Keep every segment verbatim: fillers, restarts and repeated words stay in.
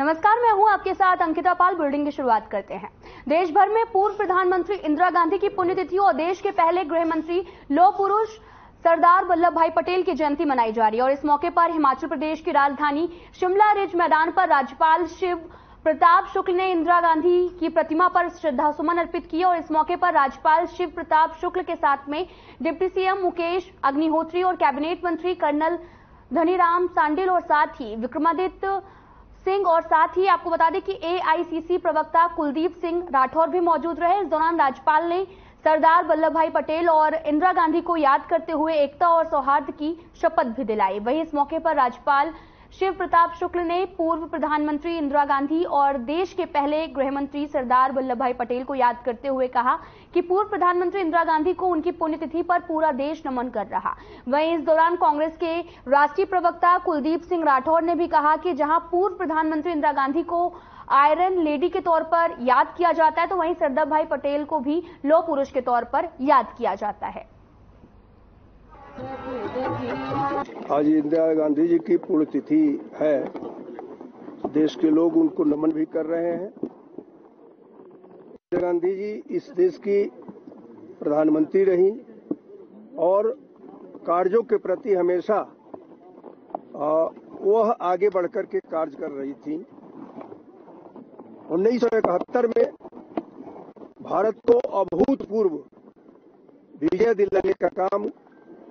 नमस्कार, मैं हूं आपके साथ अंकिता पाल। बुलेटिन की शुरुआत करते हैं। देश भर में पूर्व प्रधानमंत्री इंदिरा गांधी की पुण्यतिथि और देश के पहले गृह मंत्री लौह पुरुष सरदार वल्लभ भाई पटेल की जयंती मनाई जा रही है और इस मौके पर हिमाचल प्रदेश की राजधानी शिमला रिज मैदान पर राज्यपाल शिव प्रताप शुक्ल ने इंदिरा गांधी की प्रतिमा पर श्रद्धासुमन अर्पित किए और इस मौके पर राज्यपाल शिव प्रताप शुक्ल के साथ में डिप्टी सीएम मुकेश अग्निहोत्री और कैबिनेट मंत्री कर्नल धनीराम सांडिल और साथ ही विक्रमादित्य सिंह और साथ ही आपको बता दें कि एआईसीसी प्रवक्ता कुलदीप सिंह राठौर भी मौजूद रहे। इस दौरान राज्यपाल ने सरदार वल्लभ भाई पटेल और इंदिरा गांधी को याद करते हुए एकता और सौहार्द की शपथ भी दिलाई। वहीं इस मौके पर राज्यपाल शिव प्रताप शुक्ल ने पूर्व प्रधानमंत्री इंदिरा गांधी और देश के पहले गृहमंत्री सरदार वल्लभ भाई पटेल को याद करते हुए कहा कि पूर्व प्रधानमंत्री इंदिरा गांधी को उनकी पुण्यतिथि पर पूरा देश नमन कर रहा। वहीं इस दौरान कांग्रेस के राष्ट्रीय प्रवक्ता कुलदीप सिंह राठौर ने भी कहा कि जहां पूर्व प्रधानमंत्री इंदिरा गांधी को आयरन लेडी के तौर पर याद किया जाता है तो वहीं सरदार भाई पटेल को भी लौह पुरुष के तौर पर याद किया जाता है। आज इंदिरा गांधी जी की पुण्यतिथि है, देश के लोग उनको नमन भी कर रहे हैं। इंदिरा गांधी जी इस देश की प्रधानमंत्री रहीं और कार्यों के प्रति हमेशा वह आगे बढ़कर के कार्य कर रही थी। उन्नीस सौ इकहत्तर में भारत को अभूतपूर्व विजय दिलाने का काम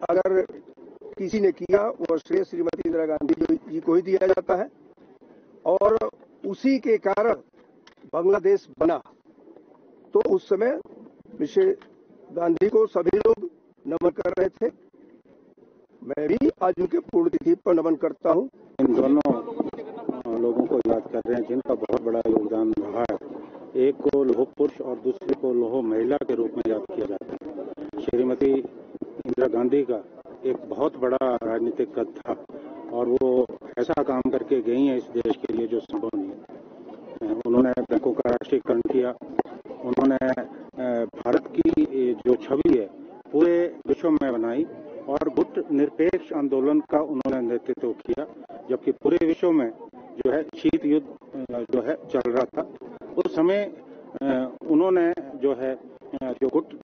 अगर किसी ने किया वो श्रेय श्रीमती इंदिरा गांधी जी को ही दिया जाता है और उसी के कारण बांग्लादेश बना तो उस समय विशेष गांधी को सभी लोग नमन कर रहे थे। मैं भी आज उनके पुण्यतिथि पर नमन करता हूं। इन दोनों लोगों को याद कर रहे हैं जिनका बहुत बड़ा योगदान रहा है। एक को लौह पुरुष और दूसरे को लौह महिला के रूप में याद किया जाता है। श्रीमती इंदिरा गांधी का एक बहुत बड़ा राजनीतिक कद था और वो ऐसा काम करके गई हैं इस देश के लिए जो संभव नहीं। उन्होंने बैंकों का राष्ट्रीयकरण किया, उन्होंने भारत की जो छवि है पूरे विश्व में बनाई और गुट निरपेक्ष आंदोलन का उन्होंने नेतृत्व किया जबकि पूरे विश्व में जो है शीत युद्ध जो है चल रहा था। उस समय उन्होंने जो है जो गुट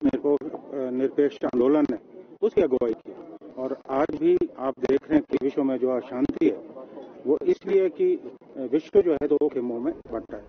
निरपेक्ष आंदोलन है उसकी अगुवाई की और आज भी आप देख रहे हैं कि विश्व में जो अशांति है वो इसलिए कि विश्व जो है दो के मुंह में बंटा है।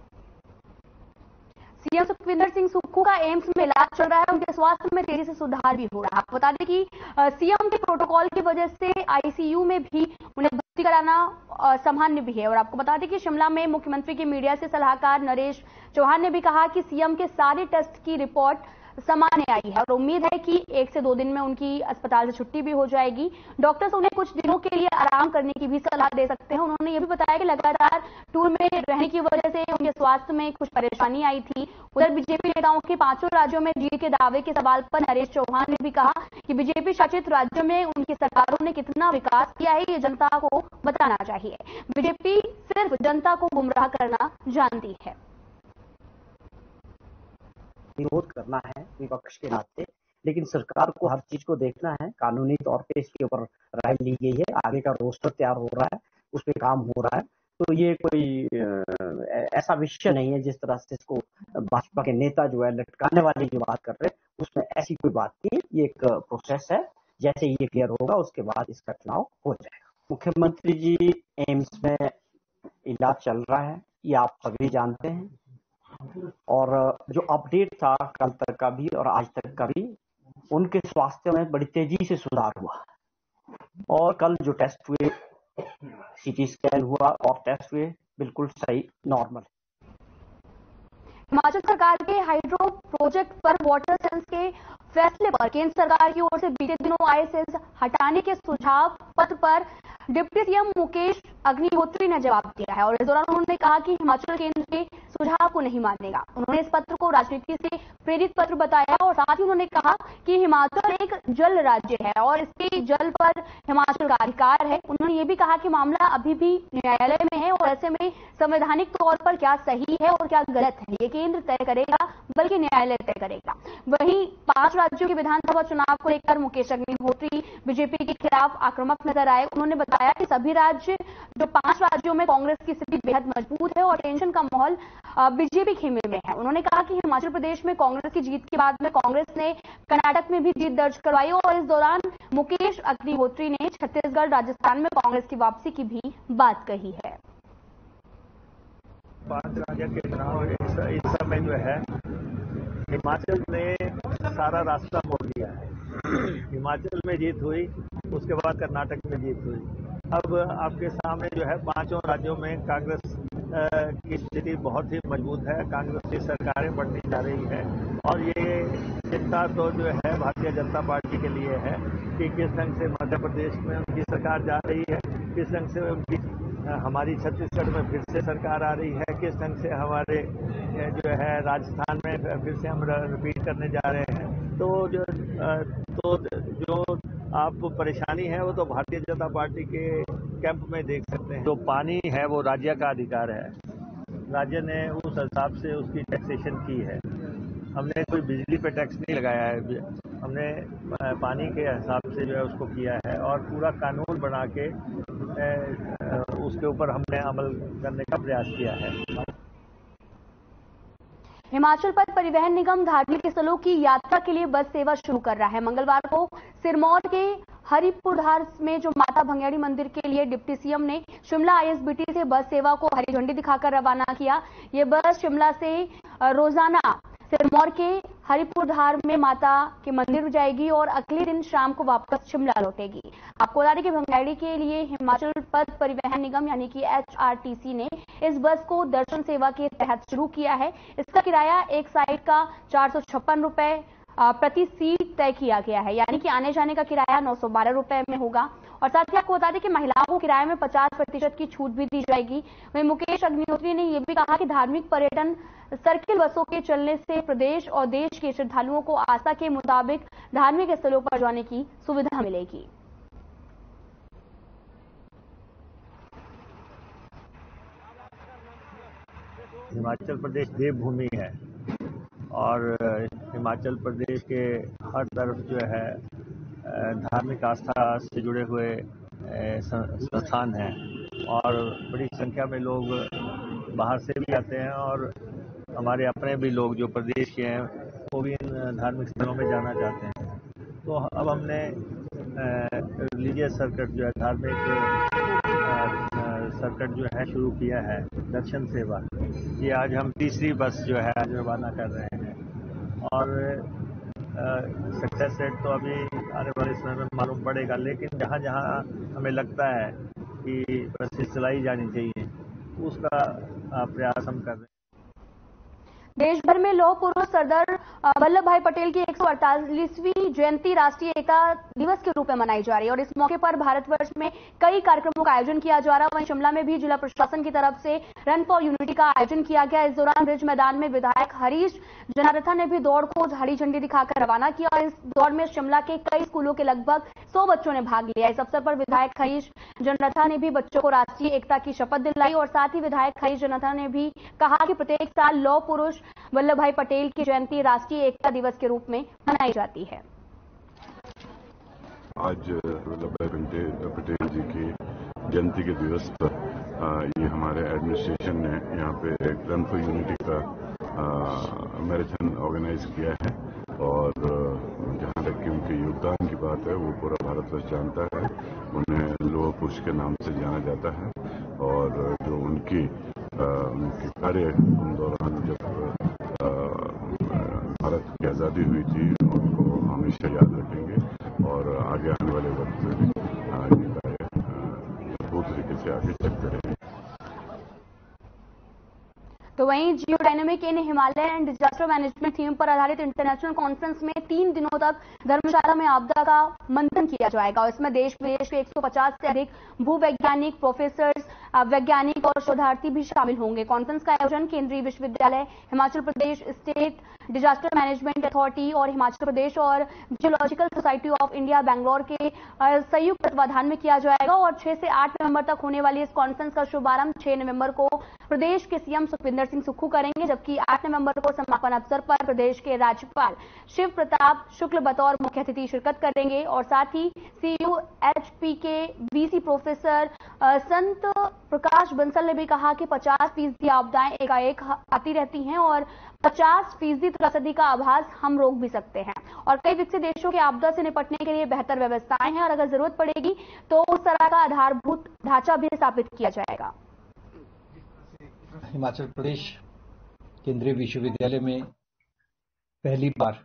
सीएम सुखविंदर सिंह सुक्खू का एम्स में इलाज चल रहा है, उनके स्वास्थ्य में तेजी से सुधार भी हो रहा है। आपको बता दें कि सीएम के प्रोटोकॉल की वजह से आईसीयू में भी उन्हें भर्ती कराना सामान्य भी है और आपको बता दें कि शिमला में मुख्यमंत्री के मीडिया से सलाहकार नरेश चौहान ने भी कहा कि सीएम के सारे टेस्ट की रिपोर्ट सामान्य आई है और उम्मीद है कि एक से दो दिन में उनकी अस्पताल से छुट्टी भी हो जाएगी। डॉक्टर्स उन्हें कुछ दिनों के लिए आराम करने की भी सलाह दे सकते हैं। उन्होंने ये भी बताया कि लगातार टूर में रहने की वजह से उनके स्वास्थ्य में कुछ परेशानी आई थी। उधर बीजेपी नेताओं के पांचों राज्यों में जीत के दावे के सवाल पर नरेश चौहान ने भी कहा कि बीजेपी शासित राज्यों में उनकी सरकारों ने कितना विकास किया है ये जनता को बताना चाहिए। बीजेपी सिर्फ जनता को गुमराह करना जानती है। विरोध करना है विपक्ष के नाते, लेकिन सरकार को हर चीज को देखना है। कानूनी तौर पे इसके ऊपर राय ली गई है, आगे का रोस्टर तैयार हो रहा है, उस पर काम हो रहा है। तो ये कोई ऐसा विषय नहीं है जिस तरह से इसको भाजपा के नेता जो है लटकाने वाली जो बात कर रहे हैं उसमें ऐसी कोई बात नहीं। ये एक प्रोसेस है, जैसे ये क्लियर होगा उसके बाद इसका चुनाव हो जाएगा। मुख्यमंत्री जी एम्स में इलाज चल रहा है, ये आप सभी जानते हैं और जो अपडेट था कल तक का भी और आज तक का भी उनके स्वास्थ्य में बड़ी तेजी से सुधार हुआ और कल जो टेस्ट हुए सीटी स्कैन हुआ और टेस्ट हुए बिल्कुल सही नॉर्मल। हिमाचल सरकार के हाइड्रो प्रोजेक्ट पर वाटर सेल्स के फैसले पर केंद्र सरकार की ओर से बीते दिनों आए सेल्स हटाने के सुझाव पत्र पर डिप्टी सीएम मुकेश अग्निहोत्री ने जवाब दिया है और इस दौरान उन्होंने कहा कि हिमाचल केंद्र के सुझाव को नहीं मानेगा। उन्होंने इस पत्र को राजनीति से प्रेरित पत्र बताया और साथ ही उन्होंने कहा कि हिमाचल एक जल राज्य है और इसके जल पर हिमाचल का अधिकार है। उन्होंने ये भी कहा कि मामला अभी भी न्यायालय में है और ऐसे में संवैधानिक तौर पर क्या सही है और क्या गलत है ये केंद्र तय करेगा बल्कि न्यायालय तय करेगा। वहीं पांच राज्यों के विधानसभा चुनाव को लेकर मुकेश अग्निहोत्री बीजेपी के खिलाफ आक्रामक नजर आए। उन्होंने बताया कि सभी राज्य जो पांच राज्यों में कांग्रेस की स्थिति बेहद मजबूत है और टेंशन का माहौल बीजेपी खेमे में है। उन्होंने कहा कि हिमाचल प्रदेश में कांग्रेस की जीत के बाद में कांग्रेस ने कर्नाटक में भी जीत दर्ज करवाई और इस दौरान मुकेश अग्निहोत्री ने छत्तीसगढ़ राजस्थान में कांग्रेस की वापसी की भी बात कही है। पांच राज्यों के चुनाव इस समय जो है हिमाचल ने सारा रास्ता मोड़ दिया है। हिमाचल में जीत हुई, उसके बाद कर्नाटक में जीत हुई। अब आपके सामने जो है पांचों राज्यों में कांग्रेस की स्थिति बहुत ही मजबूत है। कांग्रेस की सरकारें बढ़ती जा रही है और ये चिंता तो जो है भारतीय जनता पार्टी के लिए है कि किस ढंग से मध्य प्रदेश में उनकी सरकार जा रही है, किस ढंग से उनकी हमारी छत्तीसगढ़ में फिर से सरकार आ रही है, किस ढंग से हमारे जो है राजस्थान में फिर से हम रिपीट करने जा रहे हैं। तो जो तो जो आप परेशानी है वो तो भारतीय जनता पार्टी के कैंप में देख सकते हैं। जो पानी है वो राज्य का अधिकार है, राज्य ने उस हिसाब से उसकी टैक्सेशन की है। हमने कोई बिजली पे टैक्स नहीं लगाया है, हमने पानी के हिसाब से जो है उसको किया है और पूरा कानून बना के उसके ऊपर हमने अमल करने का प्रयास किया है। हिमाचल पर परिवहन निगम धार्मिक स्थलों की यात्रा के लिए बस सेवा शुरू कर रहा है। मंगलवार को सिरमौर के हरिपुरधार में जो माता भंगियाड़ी मंदिर के लिए डिप्टी सीएम ने शिमला आईएसबीटी से बस सेवा को हरी झंडी दिखाकर रवाना किया। ये बस शिमला से रोजाना सिरमौर के हरिपुरधार में माता के मंदिर जाएगी और अगले दिन शाम को वापस शिमला लौटेगी। आपको बता दें कि भंगाड़ी के लिए हिमाचल पथ परिवहन निगम यानी कि एचआरटीसी ने इस बस को दर्शन सेवा के तहत शुरू किया है। इसका किराया एक साइड का चार सौ छप्पन रुपए प्रति सीट तय किया गया है, यानी कि आने जाने का किराया नौ सौ बारह रुपए में होगा। और साथ ही आपको बता दें कि महिलाओं को किराए में पचास प्रतिशत की छूट भी दी जाएगी। वहीं मुकेश अग्निहोत्री ने यह भी कहा कि धार्मिक पर्यटन सर्किल बसों के चलने से प्रदेश और देश के श्रद्धालुओं को आस्था के मुताबिक धार्मिक स्थलों पर जाने की सुविधा मिलेगी। हिमाचल प्रदेश देवभूमि है और हिमाचल प्रदेश के हर तरफ जो है धार्मिक आस्था से जुड़े हुए संस्थान हैं और बड़ी संख्या में लोग बाहर से भी आते हैं और हमारे अपने भी लोग जो प्रदेश के हैं वो भी इन धार्मिक स्थलों में जाना चाहते हैं। तो अब हमने रिलीजियस सर्किट जो है धार्मिक सर्किट जो है शुरू किया है दर्शन सेवा। ये आज हम तीसरी बस जो है आज रवाना कर रहे हैं और सक्सेस रेट तो अभी आने वाले समय में मालूम पड़ेगा, लेकिन जहाँ जहाँ हमें लगता है कि बसें चलाई जानी चाहिए उसका प्रयास हम कर रहे हैं। देश भर में लोह पुरुष सरदार वल्लभ भाई पटेल की एक सौ अड़तालीसवीं जयंती राष्ट्रीय एकता दिवस के रूप में मनाई जा रही है और इस मौके पर भारतवर्ष में कई कार्यक्रमों का आयोजन किया जा रहा है। वहीं शिमला में भी जिला प्रशासन की तरफ से रन फॉर यूनिटी का आयोजन किया गया। इस दौरान रिज मैदान में विधायक हरीश जनारथा ने भी दौड़ को हरी झंडी दिखाकर रवाना किया और इस दौड़ में शिमला के कई स्कूलों के लगभग सौ बच्चों ने भाग लिया। इस अवसर पर विधायक हरीश जनारथा ने भी बच्चों को राष्ट्रीय एकता की शपथ दिलाई और साथ ही विधायक हरीश जनारथा ने भी कहा कि प्रत्येक साल लौह पुरुष वल्लभ भाई पटेल की जयंती राष्ट्रीय एकता दिवस के रूप में मनाई जाती है। आज वल्लभ भाई पटेल जी की जयंती के दिवस पर ये हमारे एडमिनिस्ट्रेशन ने यहाँ पे रन फॉर यूनिटी का मैराथन ऑर्गेनाइज किया है और जहाँ तक कि उनके योगदान की बात है वो पूरा भारतवर्ष जानता है। उन्हें लोह पुरुष के नाम से जाना जाता है और जो उनकी उनके कार्य उन दौरान जब भारत की आज़ादी हुई थी उनको हमेशा याद रखेंगे और आगे आने वाले वक्त में ये कार्य बहुत तरीके से आगे चलते रहेंगे। तो वहीं geo dynamic in Himalaya and disaster management theme पर आधारित इंटरनेशनल कॉन्फ्रेंस में तीन दिनों तक धर्मशाला में आपदा का मंथन किया जाएगा और इसमें देश विदेश के एक सौ पचास से अधिक भूवैज्ञानिक, प्रोफेसर्स, वैज्ञानिक और शोधार्थी भी शामिल होंगे। कॉन्फ्रेंस का आयोजन केंद्रीय विश्वविद्यालय, Himachal Pradesh state disaster management authority और हिमाचल प्रदेश और geological society of India Bangalore के संयुक्त तत्वाधान में किया जाएगा और छह से आठ नवंबर तक होने वाली इस कॉन्फ्रेंस का शुभारंभ छह नवंबर को प्रदेश के सीएम सुखविंदर सिंह सुक्खू करेंगे, जबकि आठ नवंबर को समापन अवसर पर प्रदेश के राज्यपाल शिव प्रताप शुक्ल बतौर मुख्य अतिथि शिरकत करेंगे और साथ ही सीयूएचपी के वीसी प्रोफेसर संत प्रकाश बंसल ने भी कहा कि पचास फीसदी आपदाएं एकाएक आती रहती हैं और पचास फीसदी त्रासदी का आभास हम रोक भी सकते हैं और कई विकसित देशों के आपदा से निपटने के लिए बेहतर व्यवस्थाएं हैं और अगर जरूरत पड़ेगी तो उस तरह का आधारभूत ढांचा भी स्थापित किया जाएगा। हिमाचल प्रदेश केंद्रीय विश्वविद्यालय में पहली बार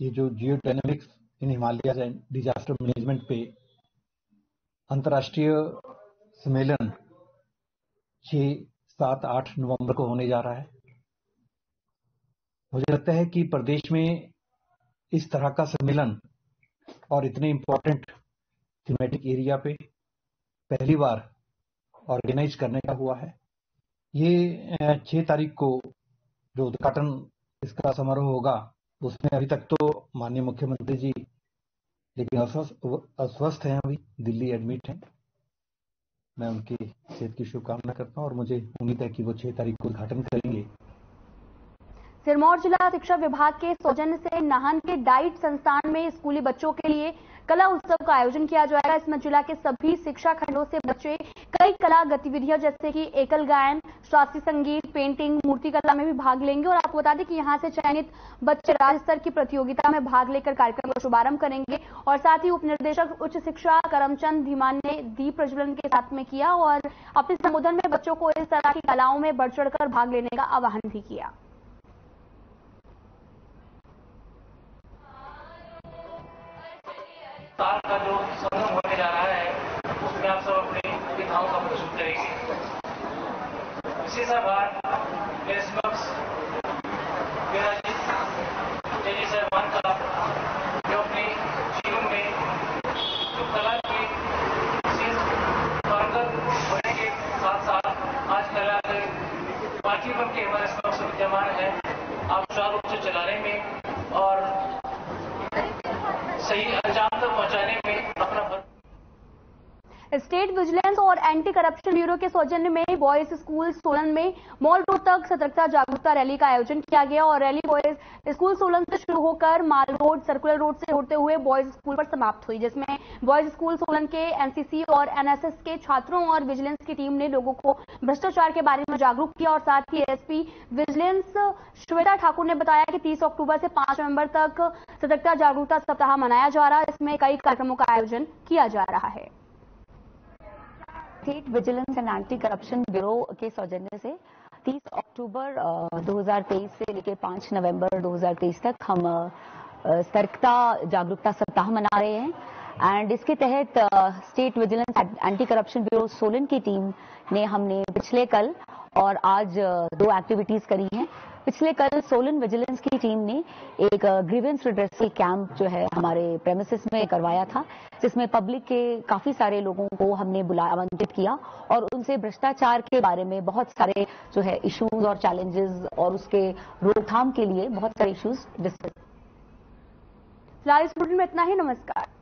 ये जो geo dynamics in Himalayas and disaster management पे अंतर्राष्ट्रीय सम्मेलन छह सात आठ नवंबर को होने जा रहा है। मुझे लगता है कि प्रदेश में इस तरह का सम्मेलन और इतने इम्पोर्टेंट थीमेटिक एरिया पे पहली बार ऑर्गेनाइज करने का हुआ है। ये छह तारीख को जो उद्घाटन इसका समारोह होगा उसमें अभी तक तो माननीय मुख्यमंत्री जी लेकिन अस्वस्थ हैं, अभी दिल्ली एडमिट हैं। मैं उनकी सेहत की शुभकामना करता हूं और मुझे उम्मीद है कि वो छह तारीख को उद्घाटन करेंगे। सिरमौर जिला शिक्षा विभाग के सौजन्य से नाहन के डाइट संस्थान में स्कूली बच्चों के लिए कला उत्सव का आयोजन किया जाएगा। इसमें जिला के सभी शिक्षा खंडों से बच्चे कई कला गतिविधियां जैसे कि एकल गायन, शास्त्रीय संगीत, पेंटिंग, मूर्तिकला में भी भाग लेंगे और आपको बता दें कि यहां से चयनित बच्चे राज्य स्तर की प्रतियोगिता में भाग लेकर कार्यक्रम का शुभारंभ करेंगे और साथ ही उप निदेशक उच्च शिक्षा करमचंद धीमान ने दीप प्रज्वलन के साथ में किया और अपने संबोधन में बच्चों को इस तरह की कलाओं में बढ़ चढ़ कर भाग लेने का आह्वान भी किया। साल का जो समारोह होने जा रहा है उसमें आप सब अपनी प्रतिभाओं का प्रदर्शन करेंगे। विशेष आभार मेरे समक्ष विराजित साहबान का जो अपने जीवन में जो कला के विशेष पारंगत होने के साथ साथ आज कला के बाकी बन के हमारे समक्ष विद्यमान है। आप सुचारू रूप से चलाने में और सही अंजाम तक पहुंचाने में अपना। स्टेट विजिलेंस और एंटी करप्शन ब्यूरो के सौजन्य में बॉयज स्कूल सोलन में मॉल रोड तक सतर्कता जागरूकता रैली का आयोजन किया गया और रैली बॉयज स्कूल सोलन से शुरू होकर माल रोड, सर्कुलर रोड से होते हुए बॉयज स्कूल पर समाप्त हुई, जिसमें बॉयज स्कूल सोलन के एनसीसी और एनएसएस के छात्रों और विजिलेंस की टीम ने लोगों को भ्रष्टाचार के बारे में जागरूक किया और साथ ही एसपी विजिलेंस श्वेता ठाकुर ने बताया कि तीस अक्टूबर से पांच नवंबर तक सतर्कता जागरूकता सप्ताह मनाया जा रहा है। इसमें कई कार्यक्रमों का आयोजन किया जा रहा है। State vigilance and anti corruption bureau के सौजन्य से तीस अक्टूबर दो हज़ार तेईस से लेकर पांच नवंबर दो हज़ार तेईस तक हम सतर्कता जागरूकता सप्ताह मना रहे हैं एंड इसके तहत state vigilance anti corruption bureau Solan की टीम ने हमने पिछले कल और आज दो एक्टिविटीज करी हैं। पिछले कल सोलन विजिलेंस की टीम ने एक ग्रीवेंस रिड्रेसल कैंप जो है हमारे प्रेमिसेस में करवाया था, जिसमें पब्लिक के काफी सारे लोगों को हमने बुलाया, आमंत्रित किया और उनसे भ्रष्टाचार के बारे में बहुत सारे जो है इश्यूज और चैलेंजेस और उसके रोकथाम के लिए बहुत सारे इश्यूज डिस्कस। फिलहाल इस बुलेटिन में इतना ही। नमस्कार।